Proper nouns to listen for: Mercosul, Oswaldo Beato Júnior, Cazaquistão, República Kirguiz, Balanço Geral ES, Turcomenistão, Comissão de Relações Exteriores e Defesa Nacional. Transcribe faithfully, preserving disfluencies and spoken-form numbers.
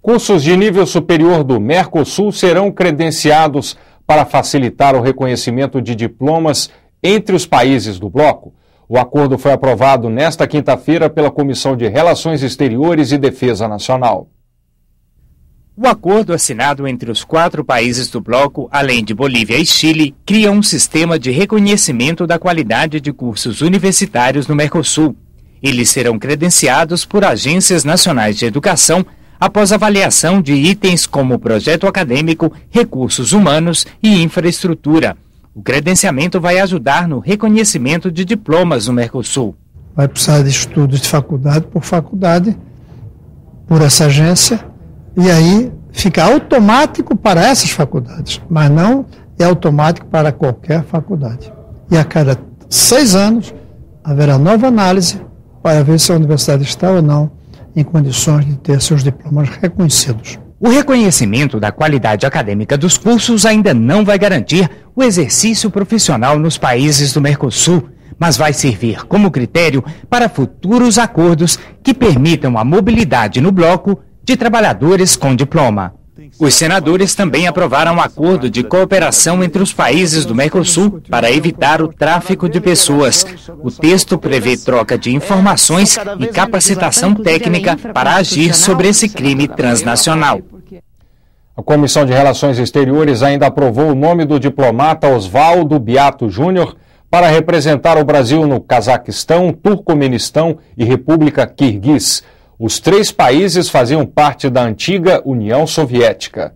Cursos de nível superior do Mercosul serão credenciados para facilitar o reconhecimento de diplomas entre os países do bloco. O acordo foi aprovado nesta quinta-feira pela Comissão de Relações Exteriores e Defesa Nacional. O acordo assinado entre os quatro países do bloco, além de Bolívia e Chile, cria um sistema de reconhecimento da qualidade de cursos universitários no Mercosul. Eles serão credenciados por agências nacionais de educação após avaliação de itens como projeto acadêmico, recursos humanos e infraestrutura. O credenciamento vai ajudar no reconhecimento de diplomas no Mercosul. Vai precisar de estudos de faculdade por faculdade, por essa agência. E aí fica automático para essas faculdades, mas não é automático para qualquer faculdade. E a cada seis anos haverá nova análise para ver se a universidade está ou não em condições de ter seus diplomas reconhecidos. O reconhecimento da qualidade acadêmica dos cursos ainda não vai garantir o exercício profissional nos países do Mercosul, mas vai servir como critério para futuros acordos que permitam a mobilidade no bloco de trabalhadores com diploma. Os senadores também aprovaram um acordo de cooperação entre os países do Mercosul para evitar o tráfico de pessoas. O texto prevê troca de informações e capacitação técnica para agir sobre esse crime transnacional. A Comissão de Relações Exteriores ainda aprovou o nome do diplomata Oswaldo Beato Júnior para representar o Brasil no Cazaquistão, Turcomenistão e República Kirguiz. Os três países faziam parte da antiga União Soviética.